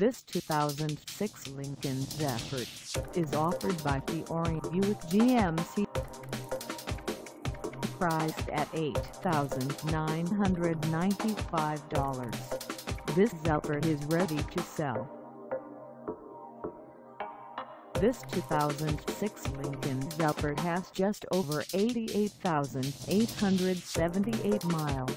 This 2006 Lincoln Zephyr is offered by Fiore Buick GMC. Priced at $8,995, this Zephyr is ready to sell. This 2006 Lincoln Zephyr has just over 88,878 miles.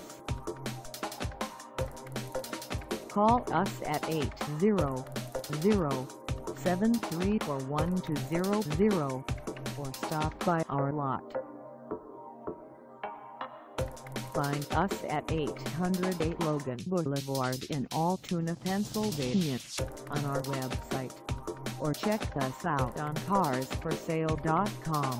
Call us at 800-734-1200 or stop by our lot. Find us at 808 Logan Boulevard in Altoona, Pennsylvania, on our website, or check us out on carsforsale.com.